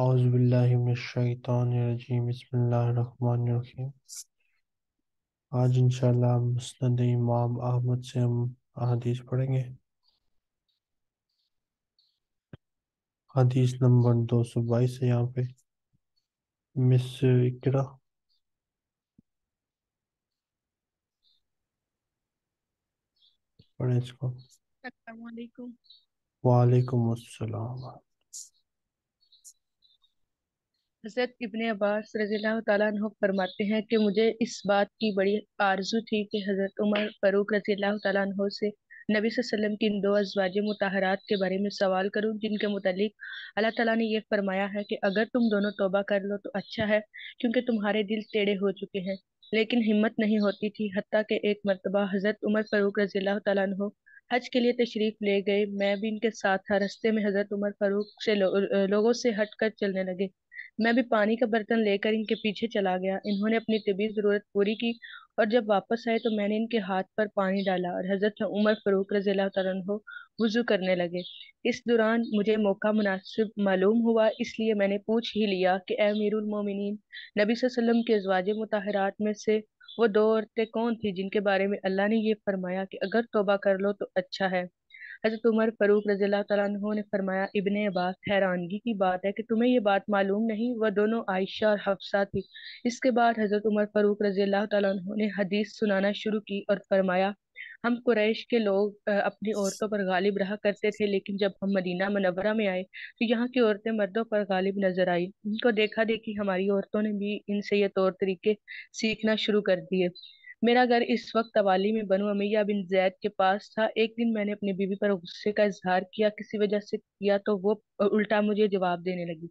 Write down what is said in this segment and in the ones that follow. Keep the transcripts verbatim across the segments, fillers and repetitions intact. औज़ु बिल्लाहि मिनश शैतानिर रजीम, बिस्मिल्लाहिर रहमानिर रहीम। आज इंशाल्लाह मुस्नद इमाम अहमद से हम हदीस पढ़ेंगे। हदीस नंबर दो सौ बाईस है। यहाँ पे मिस इकरा पढ़े इसको। अस्सलामुअलैकुम। वालेकुम अस्सलाम। हज़रत इब्न अब्बास रज़ियल्लाहु ताला अन्हु फरमाते हैं कि मुझे इस बात की बड़ी आरज़ू थी कि हज़रत उमर फ़ारूक रज़ियल्लाहु ताला अन्हु से नबी सल्लल्लाहु अलैहि वसल्लम की इन दो अज़वाज मुताहरात के बारे में सवाल करूं जिनके मुतालिक अल्लाह ताला ने यह फरमाया है कि अगर तुम दोनों तौबा कर लो तो अच्छा है, क्योंकि तुम्हारे दिल टेढ़े हो चुके हैं। लेकिन हिम्मत नहीं होती थी, हत्ता कि एक मरतबा हज़रत उमर फ़ारूक रज़ियल्लाहु ताला अन्हु हज के लिए तशरीफ़ ले गए। मैं भी इनके साथ था। रस्ते में हज़रत उमर फ़ारूक से लो, लोगों से हट कर चलने लगे। मैं भी पानी का बर्तन लेकर इनके पीछे चला गया। इन्होंने अपनी तबी ज़रूरत पूरी की और जब वापस आए तो मैंने इनके हाथ पर पानी डाला और हज़रत उमर फ़ारूक रज़ियल्लाहु ताला अन्हु वुज़ू करने लगे। इस दौरान मुझे मौका मुनासिब मालूम हुआ, इसलिए मैंने पूछ ही लिया कि ए अमीरुल मोमिनीन, नबी सल्लल्लाहु अलैहि वसल्लम के अज़वाज मुताहरात में से वो दो औरतें कौन थी जिनके बारे में अल्लाह ने यह फरमाया कि अगर तोबा कर लो तो अच्छा है। हज़रत उमर फ़ारूक रज़ियल्लाहु ताला अन्हु ने फरमाया, इब्ने अब्बास, हैरानगी की बात है कि तुम्हें यह बात मालूम नहीं, वह दोनों आयशा और हफ्सा थी। इसके बाद हज़रत उमर फ़ारूक रज़ियल्लाहु ताला अन्हु ने हदीस सुनाना शुरू की और फरमाया, हम कुरैश के लोग अपनी औरतों पर गालिब रहा करते थे, लेकिन जब हम मदीना मनव्वरा में आए तो यहाँ की औरतें मर्दों पर गालिब नजर आई। इनको देखा देखी हमारी औरतों ने भी इनसे ये तौर तरीके सीखना शुरू कर दिए। मेरा घर इस वक्त तवाली में बनू उमैया बिन जैद के पास था। एक दिन मैंने अपनी बीवी पर गुस्से का इजहार किया, किसी वजह से किया तो वो उल्टा मुझे जवाब देने लगी।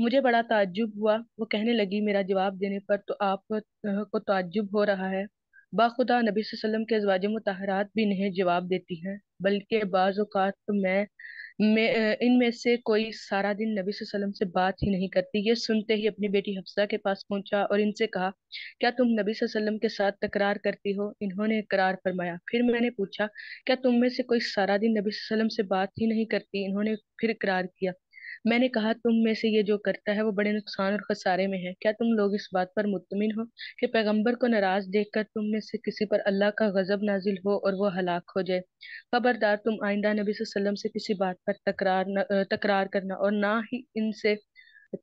मुझे बड़ा ताज्जुब हुआ। वो कहने लगी, मेरा जवाब देने पर तो आप को ताज्जुब हो रहा है। बाखुदा नबी सल्लल्लाहु अलैहि वसल्लम के अज़वाज मुताहरात भी नहीं जवाब देती हैं, बल्कि बाज़ औक़ात तो मैं मैं इनमें से कोई सारा दिन नबी सल्लल्लाहु अलैहि वसल्लम से बात ही नहीं करती। ये सुनते ही अपनी बेटी हफ्सा के पास पहुंचा और इनसे कहा, क्या तुम नबी सल्लल्लाहु अलैहि वसल्लम के साथ तकरार करती हो? इन्होंने इकरार फरमाया। फिर मैंने पूछा, क्या तुम में से कोई सारा दिन नबी सल्लल्लाहु अलैहि वसल्लम से बात ही नहीं करती? इन्होंने फिर इकरार किया। मैंने कहा, तुम में से ये जो करता है वो बड़े नुकसान और खसारे में है। क्या तुम लोग इस बात पर मुतमिन हो कि पैगंबर को नाराज देखकर तुम में से किसी पर अल्लाह का गजब नाजिल हो और वो हलाक हो जाए? खबरदार, तुम आइंदा नबी सल्लल्लाहु अलैहि वसल्लम से किसी बात पर तकरार न, तकरार करना और ना ही इनसे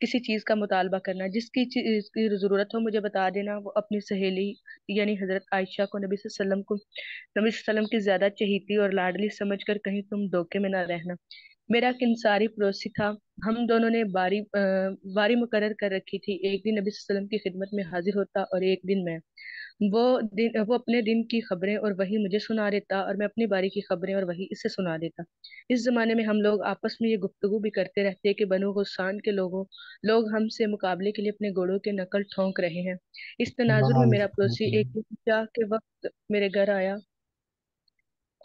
किसी चीज़ का मुतालबा करना। जिसकी चीज़ की ज़रूरत हो मुझे बता देना। वो अपनी सहेली यानी हज़रत आयशा को नबी सल्लल्लाहु अलैहि वसल्लम को नबी सल्लल्लाहु अलैहि वसल्लम की ज़्यादा चहेती और लाडली समझ कर कहीं तुम धोखे में ना रहना। मेरा एक इंसारी पड़ोसी था। हम दोनों ने बारी बारी मुकर्रर कर रखी थी। एक दिन नबी सल्लल्लाहु अलैहि वसल्लम की खिदमत में हाजिर होता और एक दिन मैं। वो दिन वो अपने दिन की खबरें और वही मुझे सुना देता और मैं अपनी बारी की खबरें और वही इसे सुना देता। इस ज़माने में हम लोग आपस में ये गुफ्तगू भी करते रहते कि बनु गुसान के लोगों लोग हमसे मुकाबले के लिए अपने घोड़ों के नकल ठोंक रहे हैं। इस तनाजुर में मेरा पड़ोसी एक दिन चाह के वक्त मेरे घर आया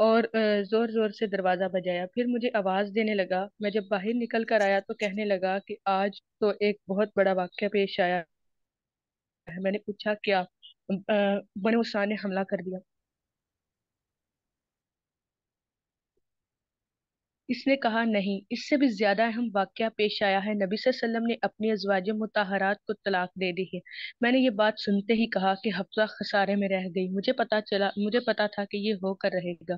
और ज़ोर ज़ोर से दरवाज़ा बजाया, फिर मुझे आवाज़ देने लगा। मैं जब बाहर निकल कर आया तो कहने लगा कि आज तो एक बहुत बड़ा वाक़या पेश आया है। मैंने पूछा, क्या? बनु उसा ने हमला कर दिया। इसने कहा, नहीं, इससे भी ज्यादा अहम वाकया पेश आया है। नबी सल्लल्लाहु अलैहि वसल्लम ने अपनी अज़वाज मुताहरात को तलाक दे दी है। मैंने ये बात सुनते ही कहा कि हफ्सा खसारे में रह गई। मुझे पता चला मुझे पता था कि ये होकर रहेगा।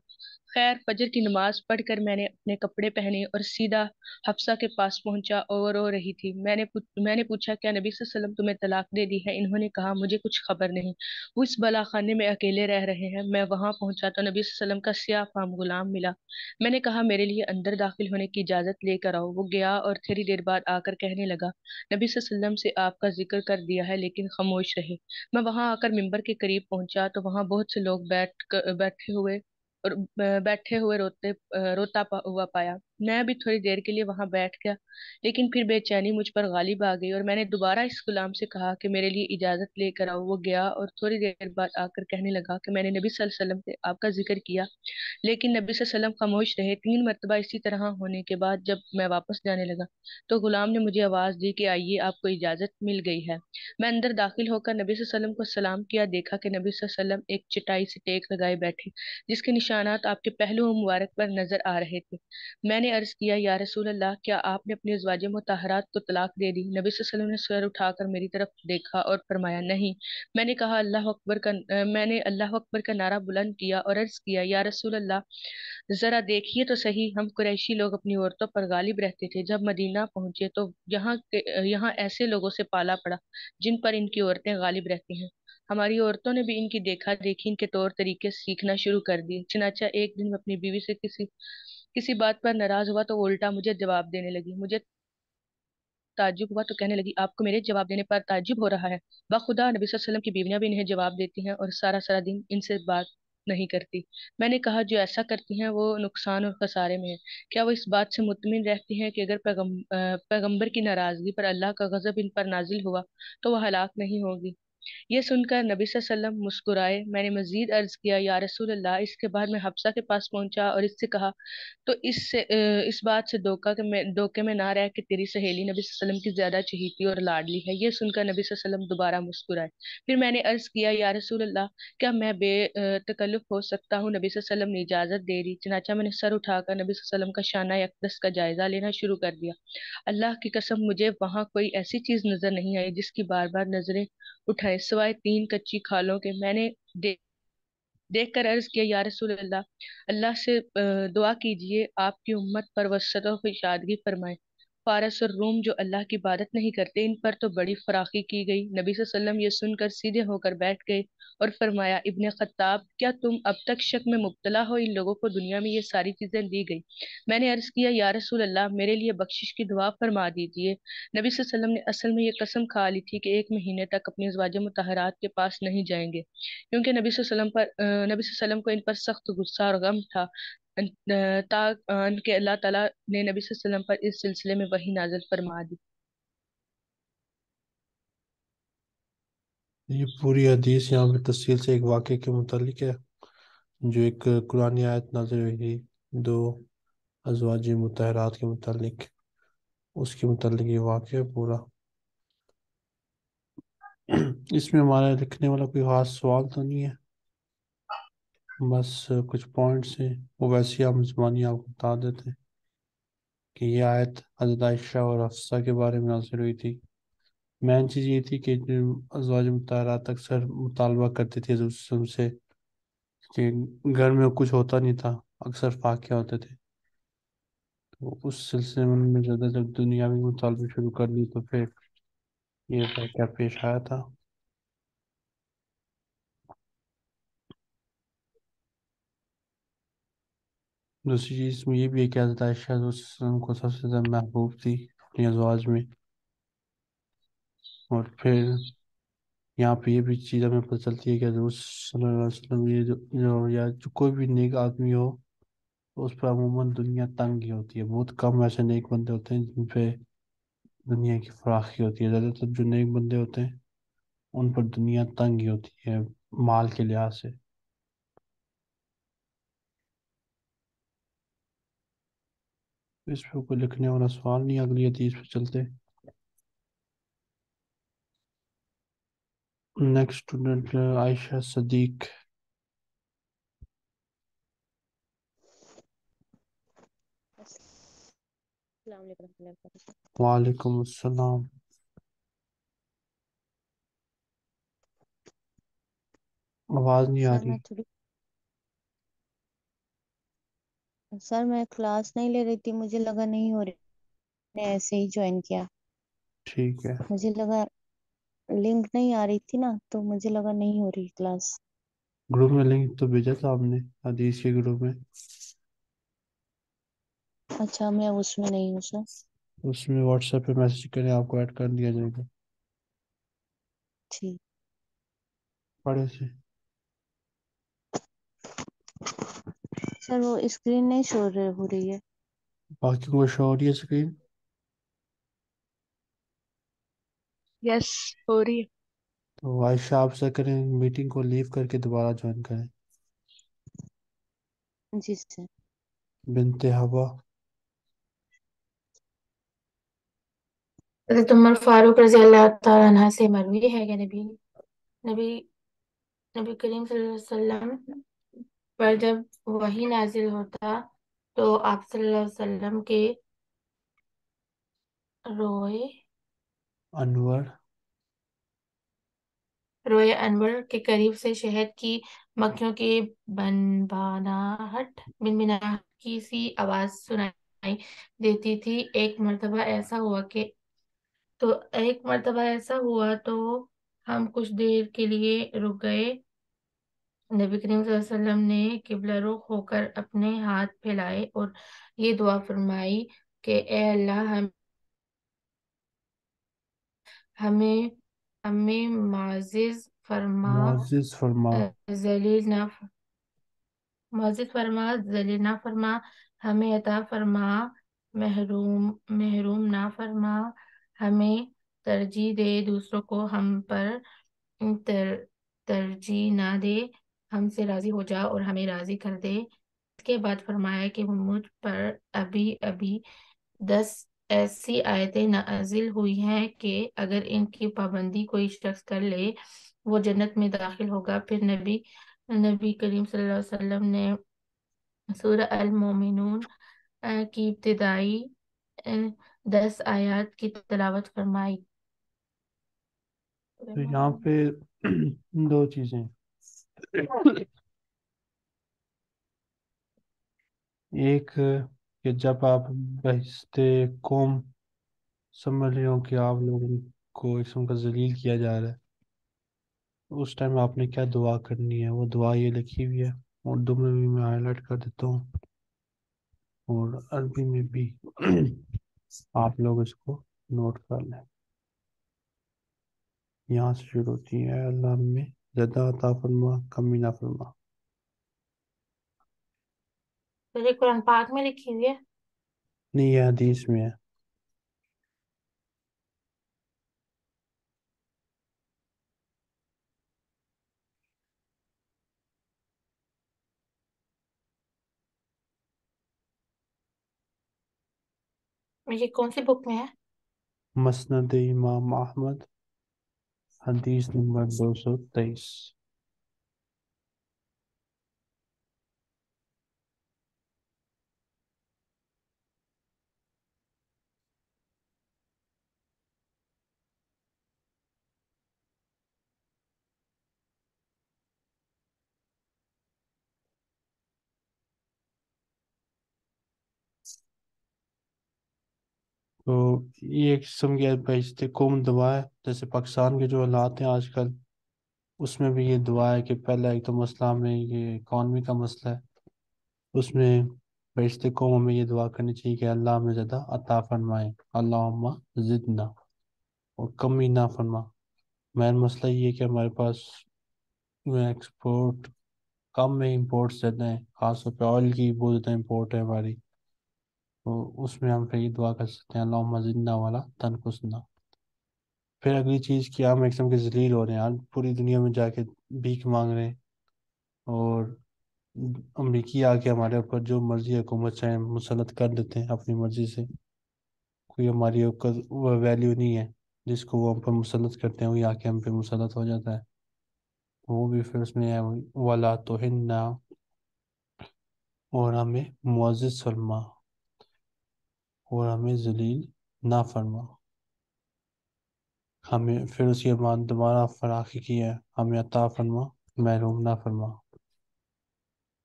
खैर, फजर की नमाज पढ़कर मैंने अपने कपड़े पहने और सीधा हफ्सा के पास पहुंचा और रो रही थी। मैंने मैंने पूछा, क्या नबी सल्लल्लाहु अलैहि वसल्लम तुम्हें तलाक दे दी है? इन्होंने कहा, मुझे कुछ खबर नहीं। वो इस बला खाने में अकेले रह रहे हैं। मैं वहां पहुंचा तो नबी सल्लल्लाहु अलैहि वसल्लम का सियाह फाम गुलाम मिला। मैंने कहा, मेरे लिए अंदर दाखिल होने की इजाज़त लेकर आओ। वो गया और थोड़ी देर बाद आकर कहने लगा, नबी सल्लल्लाहु अलैहि वसल्लम से आपका जिक्र कर दिया है, लेकिन खामोश रहे। मैं वहां आकर मिंबर के करीब पहुंचा तो वहां बहुत से लोग बैठ कर, बैठे हुए और बैठे हुए रोते रोता हुआ पाया। मैं भी थोड़ी देर के लिए वहां बैठ गया, लेकिन फिर बेचैनी मुझ पर गालिब आ गई और मैंने दोबारा इस गुलाम से कहा कि मेरे लिए इजाज़त लेकर आओ। वो गया और थोड़ी देर बाद आकर कहने लगा कि मैंने नबी सल्लल्लाहु अलैहि वसल्लम से आपका जिक्र किया, लेकिन नबी सल्लल्लाहु अलैहि वसल्लम खामोश रहे। तीन मरतबा इसी तरह होने के बाद जब मैं वापस जाने लगा तो गुलाम ने मुझे आवाज़ दी कि आइए, आपको इजाज़त मिल गई है। मैं अंदर दाखिल होकर नबी सल्लल्लाहु अलैहि वसल्लम को सलाम किया। देखा कि नबी सल्लल्लाहु अलैहि वसल्लम एक चटाई से टेक लगाए बैठे, जिसके निशानात आपके पहलुओं मुबारक पर नजर आ रहे थे। मैंने ने अर्ज किया, या रसूल अल्लाह, क्या आपने अपने अज़वाज मुतहरात को तलाक दे दी? नबी सल्लल्लाहु अलैहि वसल्लम ने सर उठाकर मेरी तरफ देखा और फरमाया, नहीं। मैंने कहा अल्लाह अकबर का आ, मैंने अल्लाह अकबर का नारा बुलंद किया और अर्ज किया, या रसूल अल्लाह, ज़रा देखिए तो सही, हम कुरैशी लोग अपनी औरतों पर गालिब रहते थे। जब मदीना पहुँचे तो यहाँ यहाँ ऐसे लोगों से पाला पड़ा जिन पर इनकी औरतें गालिब रहती हैं। हमारी औरतों ने भी इनकी देखा देखी इनके तौर तरीके सीखना शुरू कर दिए। चनाचा एक दिन मैं अपनी बीवी से किसी किसी बात पर नाराज हुआ तो उल्टा मुझे जवाब देने लगी। मुझे ताज्जुब हुआ तो कहने लगी, आपको मेरे जवाब देने पर ताज्जुब हो रहा है? बाखुदा नबी सल्लल्लाहु अलैहि वसल्लम की बीवियां भी इन्हें जवाब देती हैं और सारा सारा दिन इनसे बात नहीं करती। मैंने कहा, जो ऐसा करती हैं वो नुकसान और खसारे में है। क्या वो इस बात से मुतमिन रहती हैं कि अगर पैगम, पैगम्बर की नाराजगी पर अल्लाह का गजब इन पर नाजिल हुआ तो वह हलाक नहीं होगी? ये सुनकर नबी सल्लल्लाहु अलैहि वसल्लम मुस्कुराए। मैंने मजीद अर्ज किया, या रसूल अल्लाह। इसके बाद मैं हफ्सा के पास पहुंचा और इससे कहा, तो इससे इस बात से धोखा के मैं धोखे में ना रह कि तेरी सहेली नबी सल्लल्लाहु अलैहि वसल्लम की ज्यादा चहेती और लाडली है। ये सुनकर नबी सल्लल्लाहु अलैहि वसल्लम दोबारा मुस्कुराए। फिर मैंने अर्ज किया, या रसूल अल्लाह, क्या मैं बे तकल्लुफ हो सकता हूँ? नबी सल्लल्लाहु अलैहि वसल्लम ने इजाजत दे दी। चनाचा मैंने सर उठाकर नबी सल्लल्लाहु अलैहि वसल्लम का शाना अक़दस का जायजा लेना शुरू कर दिया। अल्लाह की कसम, मुझे वहाँ कोई ऐसी चीज नजर नहीं आई जिसकी बार बार नजरें उठाए सिवाय तीन कच्ची खालों के। मैंने दे, देख कर अर्ज किया, या रसूल अल्लाह, अल्लाह से दुआ कीजिए आपकी उम्मत पर वसअत और खुशादगी फरमाए। फारस और रूम जो अल्लाह की इबादत नहीं करते, इन पर तो बड़ी फराखी की गई। नबी सल्लल्लाहु अलैहि वसल्लम ये सुनकर सीधे होकर बैठ गए और फरमाया, इब्ने खत्ताब, क्या तुम अब तक शक में मुब्तला हो? इन लोगों को दुनिया में ये सारी चीज़ें दी गई। मैंने अर्ज़ किया, या रसूल अल्लाह, मेरे लिए बख्शिश की दुआ फरमा दीजिए। नबी सल्लल्लाहु अलैहि वसल्लम ने असल में ये कसम खा ली थी कि एक महीने तक अपने ज़वाजे मुतहरात के पास नहीं जाएंगे, क्योंकि नबी सल्लल्लाहु अलैहि वसल्लम पर नबी सल्लल्लाहु अलैहि वसल्लम को इन पर सख्त गुस्सा और गम था। तान के अल्लाह ताला ने नबी सल्लल्लाहु अलैहि वसल्लम पर इस सिलसिले में वही नाज़िल फरमा दी। ये पूरी हदीस यहाँ पे तफसील से एक वाक़े के मुतालिक है, जो एक कुरानी आयत नाज़िल हुई दो अज़वाज मुतहरात के मुतालिक, उसके मुतालिक ये वाक़ा है पूरा। इसमें हमारा लिखने वाला कोई खास सवाल तो नहीं है, बस कुछ पॉइंट्स हैं वो वैसे हम ज़बानी आपको बता देते हैं कि ये आयत हज़रत आयशा और हफ्सा के बारे में नाज़िल हुई थी। मेन चीज़ ये थी कि अज़वाज मुतहरात अक्सर मुतालबा करती थी हजूर से कि घर में कुछ होता नहीं था, अक्सर फाके होते थे, तो उस सिलसिले में ज़्यादा जब दुनिया में मुतालबे शुरू कर दी तो फिर ये वाक़या पेश आया था। दूसरी चीज़ में ये भी है कि हज़रत आयशा को सबसे ज़्यादा महबूब थी अपनी अज़वाज में, और फिर यहाँ पे ये भी चीज़ हमें पता चलती है कि हज़रत सल्लल्लाहु अलैहि वसल्लम ये जो, जो या जो कोई भी नेक आदमी हो उस पर अमूमन दुनिया तंग ही होती है। बहुत कम ऐसे नेक बंदे होते हैं जिन पे दुनिया की फराखी होती है। ज़्यादातर जो नेक बंदे होते हैं उन पर दुनिया तंग ही होती है माल के लिहाज से। इस पर कोई लिखने वाला सवाल नहीं। अगली हदीस पे चलते हैं। Next student Ayesha Sadiq. वालेकुम अस्सलाम। आवाज नहीं आ रही सर, मैं क्लास नहीं ले रही थी, मुझे लगा नहीं हो रही, मैंने ऐसे ही ज्वाइन किया। ठीक है, मुझे लगा लिंक नहीं आ रही थी ना, तो मुझे लगा नहीं हो रही क्लास। ग्रुप में लिंक तो भेजा था आपने, हदीस के ग्रुप में। अच्छा, मैं उसमें नहीं हूँ सर। उसमें व्हाट्सएप पे मैसेज करें, आपको ऐड कर दिया जाएगा। ठीक, पढ़े से सर वो स्क्रीन नहीं शो हो रही है, बाकी को शो हो रही है स्क्रीन। यस, हो रही है। तो आयशा आपसे करें मीटिंग को लीव करके दोबारा ज्वाइन करें। जी सर। बिनते हवा। हज़रत उमर फारूक रज़ी अल्लाह तआला अन्हा से मरवी है कि नबी नबी नबी करीम सल्लल्लाहु अलैहि वसल्लम पर जब वही नाजिल होता तो आप सल्लल्लाहु अलैहि वसल्लम के रोए अनवर रोए अनवर के करीब से शहद की मक्खियों के बनबानाहट मिनमिनाहट की सी आवाज सुनाई देती थी। एक मर्तबा ऐसा हुआ कि तो एक मर्तबा ऐसा हुआ तो हम कुछ देर के लिए रुक गए। नबी करीम सल्लल्लाहु अलैहि वसल्लम ने किबला रुख होकर अपने हाथ फैलाए और ये दुआ फरमाई कि ए अल्लाह हम हमें हमें माजिज फरमा माजिज फरमा जलील ना माजिज फरमा जलील ना फरमा, हमें अता फरमा, महरूम महरूम ना फरमा, हमें तरजीह दे, दूसरों को हम पर तर, तरजीह ना दे, हमसे राजी हो जा और हमें राजी कर दे। इसके बाद फरमाया कि मुझ पर अभी अभी दस ऐसी आयतें नाजिल हुई हैं कि अगर इनकी पाबंदी कोई शख्स कर ले वो जन्नत में दाखिल होगा। फिर नबी नबी करीम सल्लल्लाहु अलैहि वसल्लम ने सूरह अल मोमिनून की इब्तिदाई दस आयत की तलावत फरमाई। तो यहाँ पे दो चीजें, एक कि जब आप बहिस्ते कौम समझ रहे हो कि आप लोगों को इस उनका जलील किया जा रहा है, उस टाइम आपने क्या दुआ करनी है, वो दुआ ये लिखी हुई है। उर्दू में भी मैं हाईलाइट कर देता हूँ और अरबी में भी, आप लोग इसको नोट कर लें। यहाँ से शुरू होती है, अल्लाह में ज़्यादा अता फरमा, कमी ना फरमा। तो ये कुरान पाक में लिखी हुई है? नहीं, ये हदीस में है। ये कौन सी बुक में है? मुस्नद इमाम अहमद, हदीस नंबर दो सौ तेईस। तो ये एक किस्म की बहिस्ते कौम दुआ है। जैसे पाकिस्तान के जो हालात हैं आजकल, उसमें भी ये दुआ है कि पहला एक तो मसला में ये इकॉनमी का मसला है, उसमें बहिस्ते कौम हमें ये दुआ करनी चाहिए कि अल्लाह हमें ज़्यादा अता फरमाए, अल्लाहुम्मा ज़िदना, और कमी ना फरमा। मेन मसला ये है कि हमारे पास एक्सपोर्ट कम है, इम्पोर्ट ज़्यादा है, खासतौर पर ऑयल की बहुत ज़्यादा इम्पोर्ट है हमारी। तो उसमें हम फिर ये दुआ कर सकते हैं, अल्लाहुम्मा ज़िदना वाला तनकुसना। फिर अगली चीज़ कि हम एक किस्म के जलील हो रहे हैं, आज पूरी दुनिया में जाके भीख मांग रहे हैं और अमरीकी आके हमारे ऊपर जो मर्जी हुकूमत चाहे मुसलत कर देते हैं अपनी मर्ज़ी से। कोई हमारी वैल्यू नहीं है जिसको वो हम पर मुसलत करते हैं, वही आके हम पे मुसलत हो जाता है। वो भी फिर उसमें है वाला तोहिन्ना, और हमें मुअज़्ज़िज़ फरमा और हमें जलील ना फरमा। हमें फिर उसके बाद दोबारा फराखी किया है, हमें अता फरमा, महरूम ना फरमा,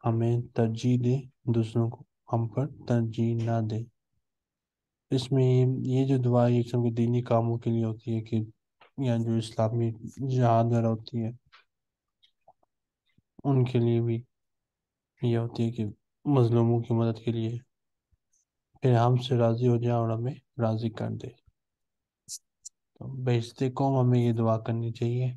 हमें तरजीह दे, दूसरों को हम पर तरजीह ना दे। इसमें ये जो दुआ एक किस्म के दीनी कामों के लिए होती है कि या जो इस्लामी जहाद वगैरह होती है उनके लिए भी यह होती है कि मजलूमों की मदद के लिए, फिर हमसे राज़ी हो जाए और हमें राज़ी कर दे। तो बेइज्जती को हमें ये दुआ करनी चाहिए।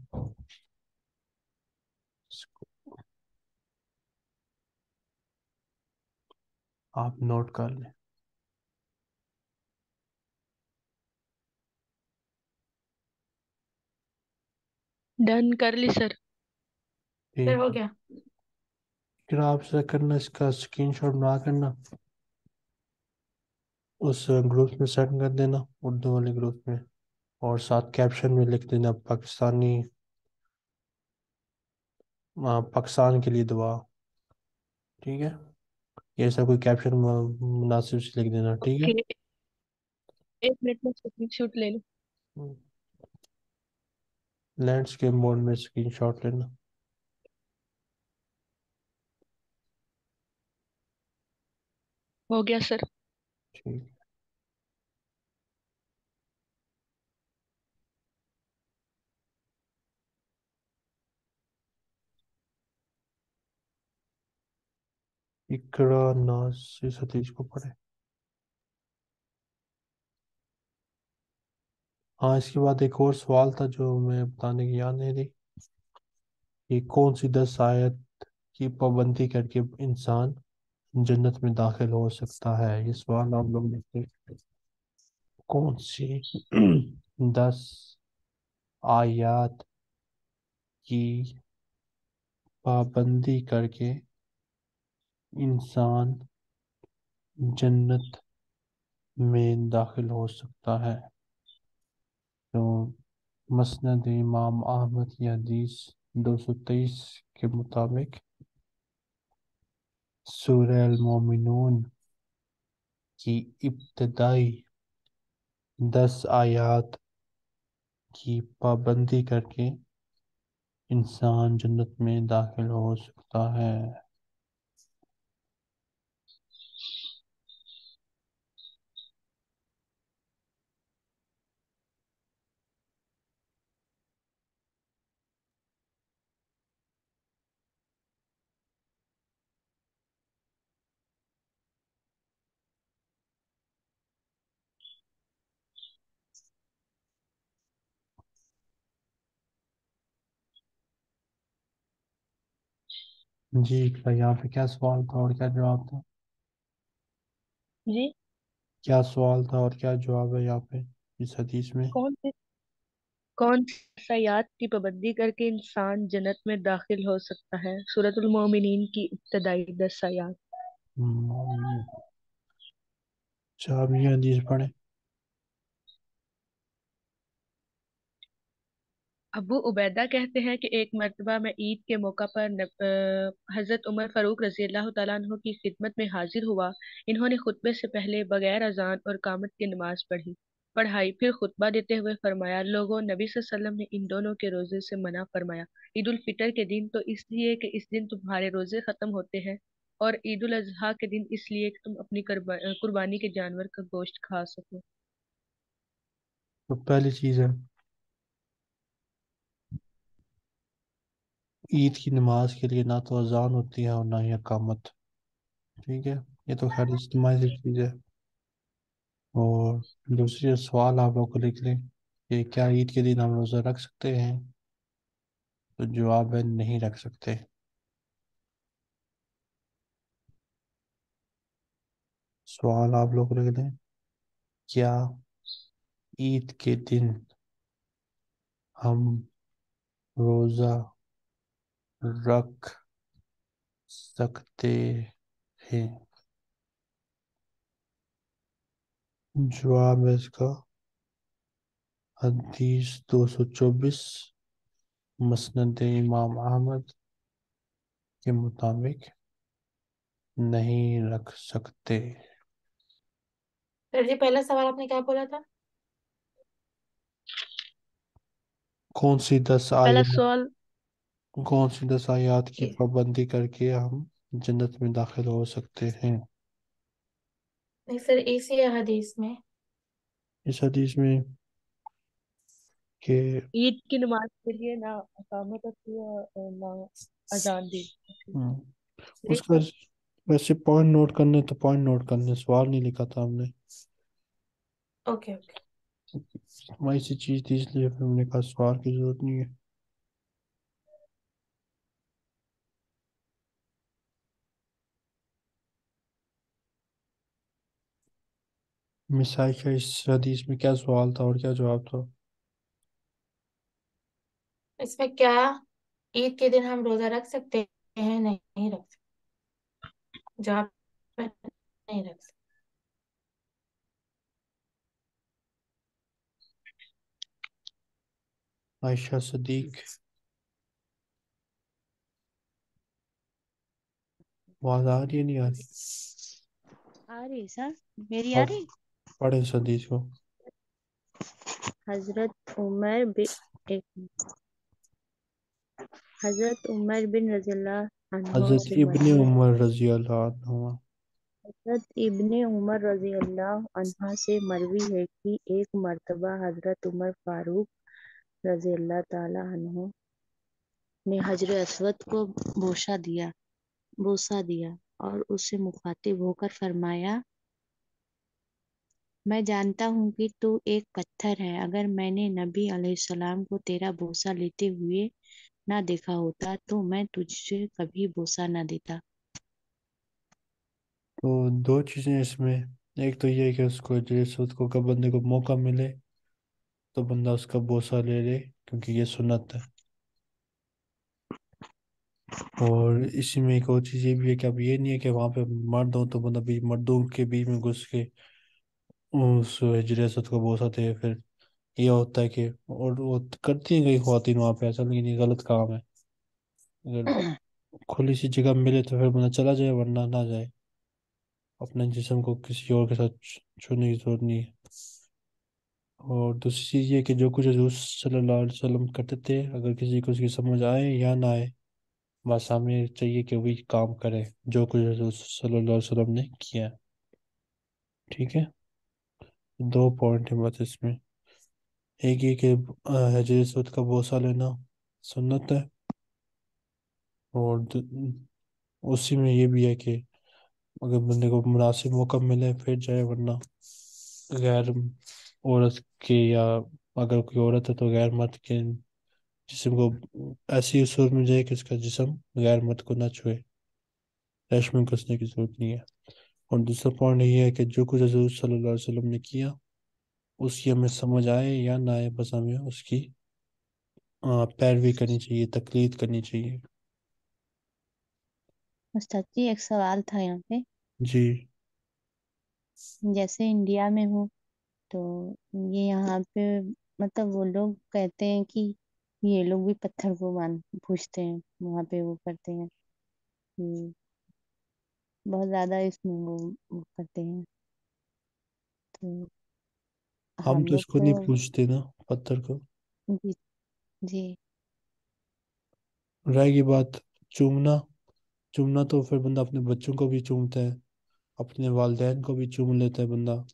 आप नोट कर लें। डन कर ली सर, फिर हो गया। फिर आप सर करना, इसका स्क्रीनशॉट बना करना, उस ग्रुप में सेंड कर देना, उर्दू वाले ग्रुप में, और साथ कैप्शन में लिख देना पाकिस्तानी पाकिस्तान के लिए दुआ। ठीक है, ये ऐसा कोई कैप्शन मुनासिब से लिख देना, ठीक है? okay. एक मिनट में स्क्रीनशॉट ले लो, लैंडस्केप मोड में स्क्रीनशॉट लेना। हो गया सर, ठीक। इकरा नास इस हदीस को पढ़े। हाँ, इसके बाद एक और सवाल था जो मैं बताने की याद नहीं रही कि कौन सी दस आयत की पाबंदी करके इंसान जन्नत में दाखिल हो सकता है। ये सवाल आप लोग देखते, कौन सी दस आयत की पाबंदी करके इंसान जन्नत में दाखिल हो सकता है। तो मुस्नद इमाम अहमद की हदीस दो सौ तेईस के मुताबिक सूरह अल-मोमिनून की इब्तदाई दस आयत की पाबंदी करके इंसान जन्नत में दाखिल हो सकता है। जी यहाँ पे क्या सवाल था और क्या जवाब था? जी क्या सवाल था और क्या जवाब है यहाँ पे इस हदीस में? कौन से कौन आयत की पाबंदी करके इंसान जन्नत में दाखिल हो सकता है? सूरतुल मोमिनीन की इब्तदाई दस आयत। अच्छा, अब ये हदीस पढ़े। अबू उबैदा कहते हैं कि एक मरतबा मैं ईद के मौका पर हज़रत उमर फ़ारूक रज़ी अल्लाह तआला अन्हु की खिदमत में हाजिर हुआ। इन्होंने खुतबे से पहले बगैर अजान और कामत की नमाज पढ़ी पढ़ाई फिर खुतबा देते हुए फरमाया, लोगों, नबी सल्लल्लाहु अलैहि वसल्लम ने इन दोनों के रोज़े से मना फरमाया, ईद उल फितर के दिन तो इसलिए कि इस दिन तुम्हारे रोज़े ख़त्म होते हैं, और ईद उल अजहा के दिन इसलिए कि तुम अपनी कुर्बानी के जानवर का गोश्त खा सको। तो पहली चीज़ है, ईद की नमाज के लिए ना तो अजान होती है और ना ही अकामत, ठीक है? ये तो खैर इज्तिमाई चीज़ है। और दूसरी सवाल आप लोग को लिख लें कि क्या ईद के दिन हम रोज़ा रख सकते हैं? तो जवाब है नहीं रख सकते। सवाल आप लोग को लिख लें, क्या ईद के दिन हम रोज़ा रख सकते हैं? जवाब है इसका हदीस दो सौ चौबीस मुस्नद इमाम अहमद के मुताबिक नहीं रख सकते। सर जी, पहला सवाल आपने क्या बोला था? कौन सी दस आयत कौन सी दस आयत की पाबंदी करके हम जन्नत में दाखिल हो सकते हैं? नहीं सर, इसी हदीस में इस हदीस में कि ईद की नमाज के लिए ना अकामत और ना अजान दी। उसका वैसे पॉइंट नोट करने तो पॉइंट नोट करने सवाल नहीं लिखा था हमने। ओके ओके, मैं इसी चीज थी इसलिए हमने कहा सवाल की जरूरत नहीं है। मिस आयशा, इस हदीस में क्या सवाल था और क्या जवाब था? इसमें क्या ईद के दिन हम रोजा रख सकते हैं? नहीं रख सकते। जवाब नहीं रख सकते। आयशा सदीक आवाज आ रही है नहीं आ रही? आ रही सर, मेरी आ रही? पढ़े इस हदीस को। हजरत उमर बिन हजरत उमर बिन रज़ियल्लाहु अन्हु हजरत इब्ने उमर रज़ियल्लाहु अन्हु हजरत इब्ने उमर रज़ियल्लाहु अन्हु से मरवी है कि एक मर्तबा हजरत उमर फारूक रज़ियल्लाहु ताला अन्हु ने हजर अस्वद को बोसा दिया बोसा दिया और उससे मुखातिब होकर फरमाया, मैं जानता हूँ कि तू एक पत्थर है। अगर मैंने नबी अलैहिस्सलाम को तेरा बोसा लेते हुए ना देखा होता तो मैं तुझसे कभी बोसा ना देता। तो दो चीजें इसमें, एक तो ये कि उसको हजर को का बंदे को मौका मिले तो बंदा उसका बोसा ले ले क्योंकि ये सुन्नत है, और इसी में एक और चीज़ ये भी है कि अब ये नहीं है कि वहाँ पे मर्द हो तो बंदा बीच मर्दों के बीच में घुस के उस हजर-ए-अस्वद को बोसाते हैं। फिर ये होता है कि और वो करती हैं कई ख्वातीन वहाँ पे ऐसा, लेकिन ये गलत काम है। अगर खुली सी जगह मिले तो फिर बंदा चला जाए, वरना ना जाए। अपने जिस्म को किसी और के साथ छूने की जरूरत नहीं है। और दूसरी चीज़ ये कि जो कुछ हुजूर सल्लल्लाहु अलैहि वसल्लम करते थे, अगर किसी को उसकी समझ आए या ना आए, बस हमें चाहिए कि वही काम करे जो कुछ हुजूर सल्लल्लाहु अलैहि वसल्लम ने किया। ठीक है, दो पॉइंट है बस इसमें। एक ये कि हजर-ए-अस्वद का बोसा लेना सुन्नत है, और उसी में ये भी है कि अगर बंदे को मुनासिब मौका मिले फिर जाए, वरना गैर औरत के या अगर कोई औरत है तो गैर मर्द के जिसम को ऐसी सूरत में जाए कि उसका जिसम गैर मर्द को ना छुए, रेशम में घुसने की जरूरत नहीं है। और दूसरा पॉइंट ये है कि जो कुछ हजूर सल्लल्लाहु अलैहि वसल्लम ने किया उसकी हमें समझ आए या ना आए, बस हमें उसकी पैरवी करनी चाहिए, तकलीद करनी चाहिए। उस्ताद जी एक सवाल था यहाँ पे जी। जैसे इंडिया में हूँ तो ये यहाँ पे मतलब वो लोग कहते हैं कि ये लोग भी पत्थर को मान पूछते हैं, वहाँ पे वो करते हैं, बहुत ज्यादा इसमें वो, वो करते हैं। तो हम तो इसको नहीं पूछते ना, पत्थर को। जी जी। रहेगी बात चूमना, चूमना तो फिर बंदा अपने बच्चों को भी चूमता है, अपने वालिदैन को भी चूम लेता है बंदा।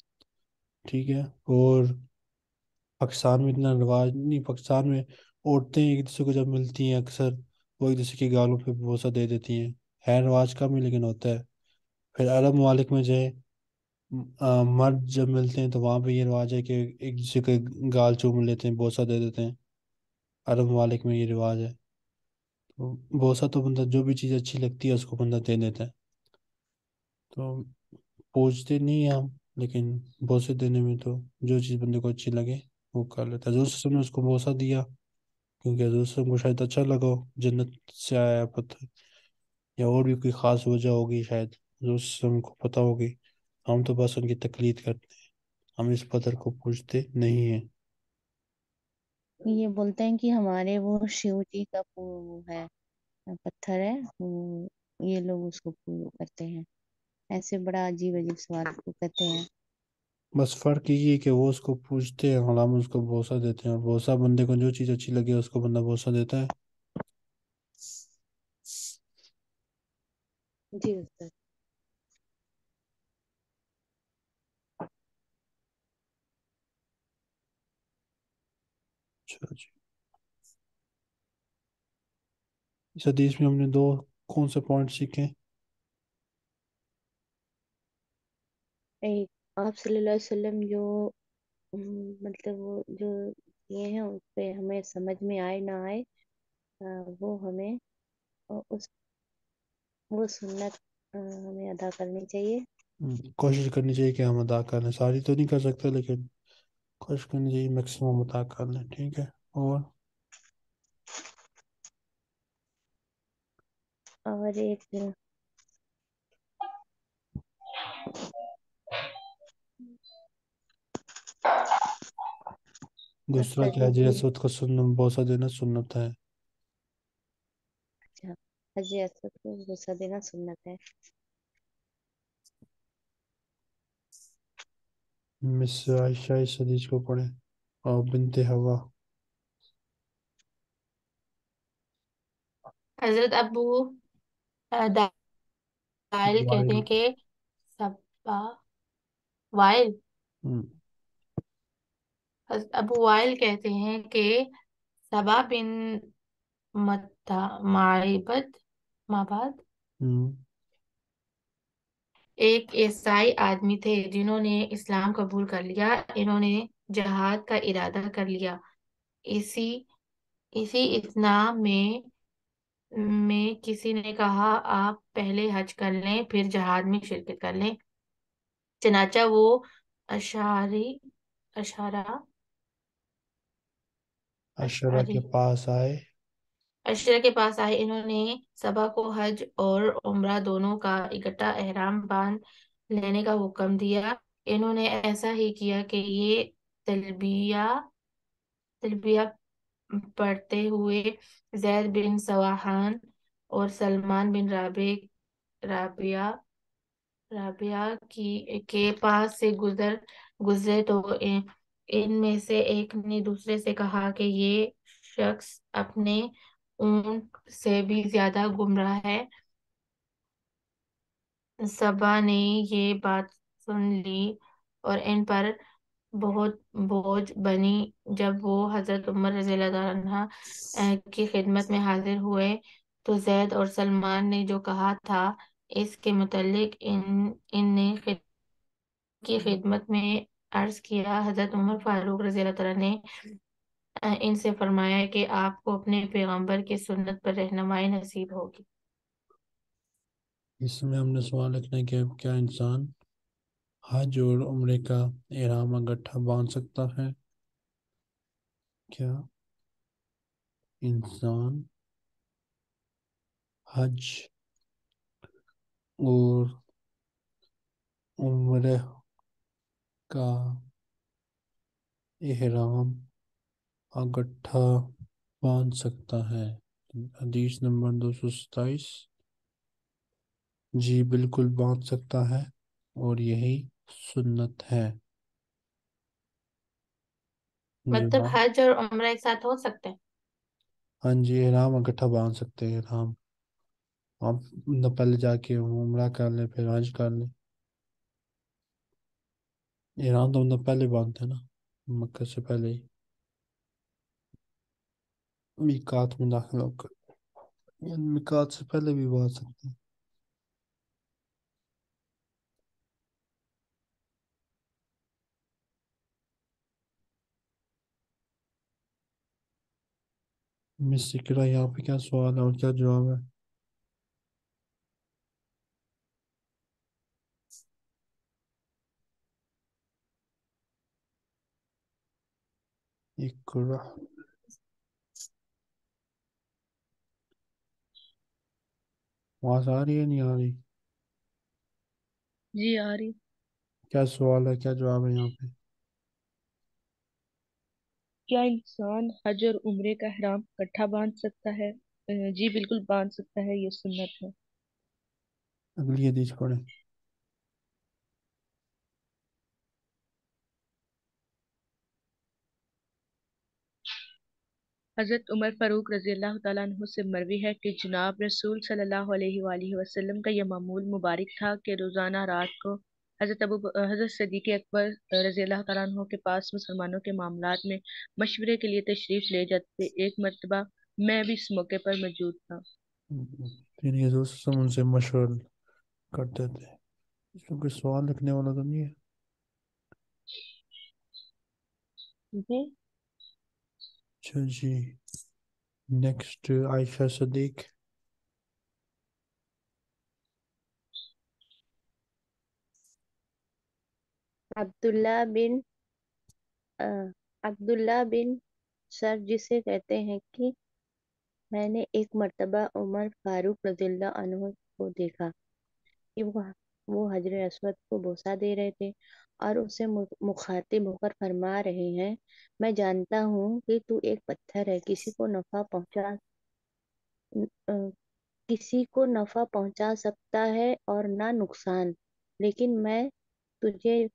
ठीक है, और पाकिस्तान में इतना रिवाज नहीं। पाकिस्तान में औरतें एक दूसरे को जब मिलती हैं अक्सर वो एक दूसरे के गालों पे बोसा दे देती हैं। है रिवाज कम ही लेकिन होता है। फिर अरब ममालिक में जाए, मर्द जब मिलते हैं तो वहाँ पे ये रिवाज है कि एक दूसरे के गाल चूम लेते हैं, बोसा दे देते हैं। अरब ममालिक में ये रिवाज है। तो बोसा तो बंदा जो भी चीज़ अच्छी लगती है उसको बंदा दे देता है। तो पूछते नहीं है हम, लेकिन बोसे देने में तो जो चीज़ बंदे को अच्छी लगे वो कर लेता है। हजूर सल्लल्लाहु अलैहि वसल्लम ने उसको बोसा दिया क्योंकि हजूर सल्लल्लाहु अलैहि वसल्लम को शायद अच्छा लगा हो, जन्नत से आया पत्थर, या और भी कोई ख़ास वजह होगी, शायद हजूर सल्लल्लाहु अलैहि वसल्लम को पता होगी। हम तो बस उनकी तकलीद करते हैं, हम इस पत्थर को पूजते नहीं हैं। ये बोलते हैं कि हमारे वो शिव जी का वो है पत्थर है, वो ये लोग उसको पूजा करते हैं। ऐसे बड़ा अजीब अजीब सवाल कहते हैं। बस फर्क यही है कि वो उसको पूछते हैं और हम उसको बोसा देते हैं। और बोसा बंदे को जो चीज अच्छी लगे उसको बंदा बोसा देता है। जी उस्ताद। अच्छा जी, इस हदीस में हमने दो कौन से पॉइंट सीखे? एक आप सल्लल्लाहु अलैहि वसल्लम जो मतलब वो जो ये हैं उस पे हमें समझ में आए ना आए, वो हमें उस वो सुन्नत हमें अदा करनी चाहिए, कोशिश करनी चाहिए कि हम अदा कर लें। सारी तो नहीं कर सकते लेकिन कोशिश करनी चाहिए मैक्सिमम अदा कर लें। ठीक है, और और एक दूसरा क्या, हजर-ए-अस्वद को सुन बोसा देना सुन्नत है। अच्छा, हजी असद को गुस्सा देना सुन्नत है। मिस आयशा इस हदीस को पढ़े और बिनते हवा। हजरत अबू दाइल कहते हैं कि सबा वाइल हजरत अबू वाइल कहते हैं कि सबा बिन मत्ता माइबत माबाद एक ईसाई आदमी थे जिन्होंने इस्लाम कबूल कर लिया। इन्होंने जहाद का इरादा कर लिया। इसी इसी इतना में में किसी ने कहा आप पहले हज कर लें फिर जहाद में शिरकत कर लें। चनाचा वो अशारी अशारा अशरा के पास आए अशरा के पास आए। इन्होंने सभा को हज और उम्रा दोनों का इकट्ठा एहराम बांध लेने का हुक्म दिया। इन्होंने ऐसा ही किया कि ये तलबिया तलबिया पढ़ते हुए जैद बिन सवाहान और सलमान बिन राबे राबिया राबिया की के पास से गुजर गुजरे तो ए, इनमें से एक ने दूसरे से कहा कि ये शख्स अपने ऊंट से भी ज्यादा गुमराह है। सबा ने ये बात सुन ली और इन पर बहुत बोझ बनी। जब वो हजरत उमर रज़ियल्लाहु अन्हु की खिदमत में हाजिर हुए तो जैद और सलमान ने जो कहा था इसके मुतालिक इन इनने खिद, की खिदमत में अर्ज किया। हजरत उमर फारूक रज़ियल्लाहु अन्हु ने इनसे फरमाया कि आपको अपने पैगंबर की सुन्नत पर रहनुमाई नसीब होगी। इसमें हमने सवाल रखना है कि क्या इंसान हज और उम्रे का एहराम इकट्ठा बांध सकता है? क्या इंसान हज और उम्रे का एहराम इकट्ठा बांध सकता है? हदीस नंबर दो सौ सत्ताईस। जी बिल्कुल बांध सकता है और यही सुन्नत है। मतलब हज और उम्रा एक साथ हो सकते हैं? हाँ जी, एहराम इकट्ठा बांध सकते हैं। एहराम आप पहले जाके उम्रा कर लें फिर हज कर लें। एहराम तो हम लोग पहले बांधते हैं ना, मक्का से पहले ही मीकात में दाखिल होकर। मीकात से पहले भी बांध सकते हैं। मिस इकरा यहाँ पे क्या सवाल है और क्या जवाब है? आवाज आ रही है नहीं आ रही? जी आ रही। क्या सवाल है, क्या जवाब है यहाँ पे? क्या इंसान हज और उम्रे का एहराम इकट्ठा बांध सकता है? जी बिल्कुल बांध सकता है, ये सुन्नत है। अगली हदीस पढ़ें। हज़रत उमर फ़ारूक रज़ियल्लाहु ताला अन्हु से मरवी है कि जनाब रसूल सल्लल्लाहु अलैहि वसल्लम का यह मामूल मुबारक था कि रोज़ाना रात को हज़रत अबू हज़रत सदीक़ अकबर रज़ियल्लाहु ताला अन्हु के पास मुसलमानों के मामलात में मशवरे के लिए तशरीफ़ ले जाते। एक मरतबा मैं भी इस मौके पर मौजूद था। उनसे मशवरा करते थे। इसमें कोई सवाल रखने वाला तो नहीं है? जी अच्छा जी, नेक्स्ट आयशा सदीक। अब्दुल्ला बिन अब्दुल्ला बिन सर जिसे कहते हैं कि मैंने एक मर्तबा उमर फारूक रज़ियल्लाहु अन्हु को देखा कि वो वो हजर अस्वद को बोसा दे रहे थे और उसे मुखातिब होकर फरमा रहे हैं, मैं जानता हूँ कि तू एक पत्थर है, किसी को नफा पहुँचा किसी को नफ़ा पहुंचा सकता है और ना नुकसान, लेकिन मैं तुझे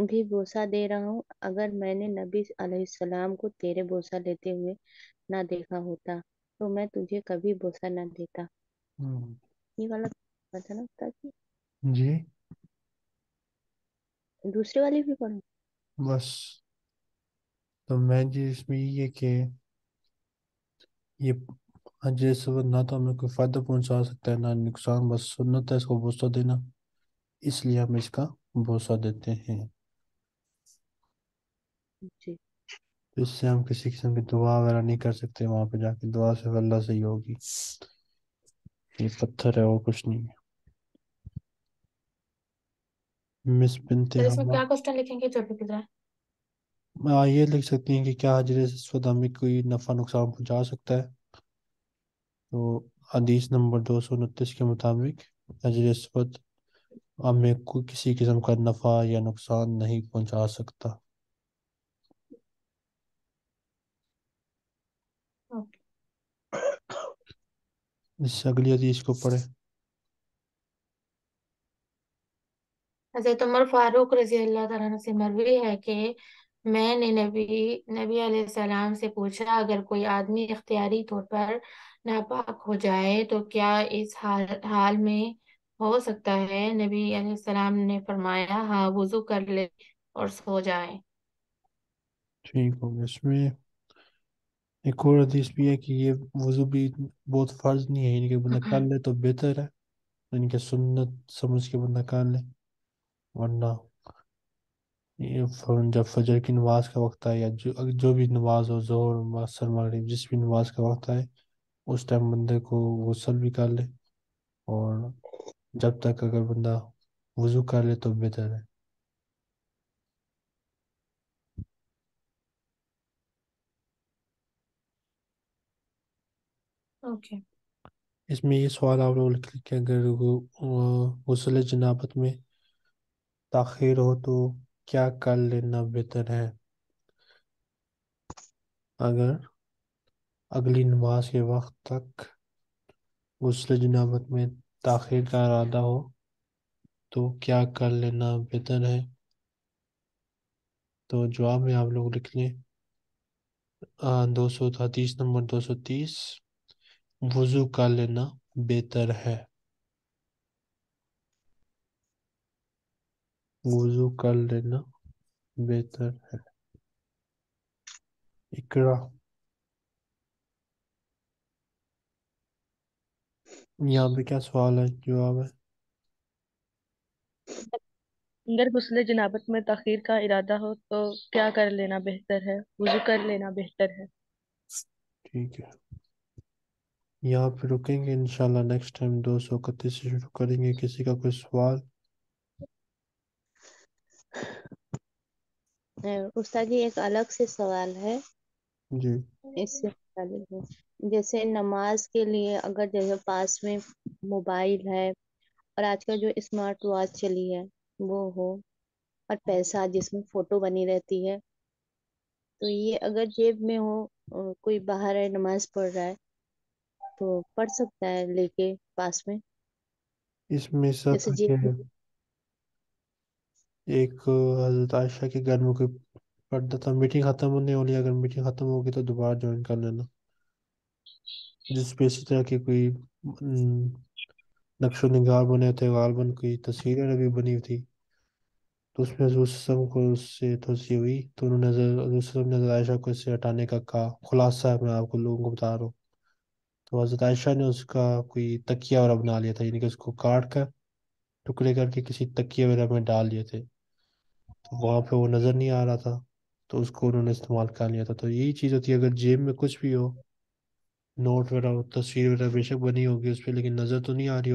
भी बोसा दे रहा हूँ अगर मैंने नबी अलैहिस्सलाम को तेरे बोसा लेते हुए ना देखा होता तो मैं तुझे कभी बोसा ना देता। हम्म, ये वाला पता ना था कि जी दूसरे वाले भी पढ़ो। बस। तो मैं जी इसमें ये कि ये जैसे वो ना तो हमें कोई फ़ायदा पहुंचा सकता है ना नुकसान, बस सुन्नत है इसको बोसा देना, इसलिए हम इसका बोसा देते हैं। जी तो इससे हम किसी किस्म की दुआ वगैरह नहीं कर सकते, वहाँ पे जाके दुआ सिर्फ अल्लाह से ही होगी, ये पत्थर है वो कुछ नहीं है। मिस बिनते तो इसमें क्या हमा क्वेश्चन लिखेंगे जो भी किधर है? हाँ, ये लिख सकती हैं कि क्या हाजरे अस्वद हमें कोई नफ़ा नुकसान पहुंचा सकता है। तो हदीस नंबर दो सौ उनतीस के मुताबिक हाजरे अस्वद हमें कोई किसी किस्म का नफ़ा या नुकसान नहीं पहुंचा सकता। ओके। इससे अगली हदीस को पढ़े। हज़रत उमर फारूक रजी अल्लाह तआला अन्हु से मरवी है कि मैंने नबी नबी अलैहि सलाम से पूछा, अगर कोई आदमी इख्तियारी तौर पर नापाक हो जाए तो क्या इस हाल हाल में हो सकता है? नबी अलैहि सलाम ने फरमाया, हाँ, वुजू कर ले और सो जाए। ठीक हो गया। इसमें एक और हदीस भी है कि ये वज़ू भी बहुत फ़र्ज़ नहीं है, इनके बंदा कर ले तो बेहतर है, इनके सुन्नत समझ के बंदा कर ले, वरना ये फ- जब फजर की नमाज का वक्त आए या जो जो भी नमाज हो, जोहर असर मगरिब, जिस भी नमाज का वक्त आए उस टाइम बंदे को गुसल भी कर ले, और जब तक अगर बंदा वुज़ू कर ले तो बेहतर है। ओके। इसमें ये सवाल आप लोग लिख लें कि अगर गु- अ, गुसल जनाबत में ताखीर हो तो क्या कर लेना बेहतर है? अगर अगली नमाज के वक्त तक गुस्ल जनाबत में ताखीर का इरादा हो तो क्या कर लेना बेहतर है? तो जवाब में आप लोग लिख लें दो सौ हदीस नंबर दो सौ तीस वज़ू कर लेना बेहतर है, वज़ू कर लेना बेहतर है। इकरा। यहाँ पे क्या सवाल है? जवाब है अगर गुस्ल जनाबत में तखीर का इरादा हो तो क्या कर लेना बेहतर है? वुजू कर लेना बेहतर है। ठीक है, यहाँ पे रुकेंगे इंशाल्लाह, नेक्स्ट टाइम दो सौ इकतीस से शुरू करेंगे। किसी का कोई सवाल? अ, उस्ताद जी एक अलग से सवाल है जी इससे मुताबिक है। जैसे नमाज के लिए अगर जैसे पास में मोबाइल है और आजकल जो स्मार्ट वॉच चली है वो हो और पैसा जिसमें फोटो बनी रहती है, तो ये अगर जेब में हो, अ, कोई बाहर है नमाज पढ़ रहा है तो पढ़ सकता है लेके पास में, इसमें सब जैसे जेब में। है। एक हजरत आयशा के घर में कोई पर्दा था, मीटिंग खत्म होने वाली है, अगर मीटिंग खत्म होगी तो दोबारा ज्वाइन कर लेना, जिस पे इसी तरह की कोई न, नक्शो निगार बने थे, गालबन कोई तस्वीरें रबी बनी हुई थी, तो उसमें हजूर सल्लल्लाहु अलैहि वसल्लम को उससे तोसी हुई, तो उन्होंने हजर- हजूर सल्लल्लाहु अलैहि वसल्लम ने हजरत आयशा को इससे हटाने का कहा। खुलासा है, मैं आपको लोगों को बता रहा हूँ। तो हजरत आयशा ने उसका कोई तकिया वगैरह बना लिया था, यानी कि उसको काट कर टुकड़े करके किसी तकिया वगैरह में डाल लिए थे, तो वहाँ पे वो नज़र नहीं आ रहा था, तो उसको उन्होंने इस्तेमाल कर लिया था। तो यही चीज़ होती है, अगर जेब में कुछ भी हो, नोट वगैरह हो, तस्वीर वगैरह बेशक बनी होगी उस पर, लेकिन नज़र तो नहीं आ रही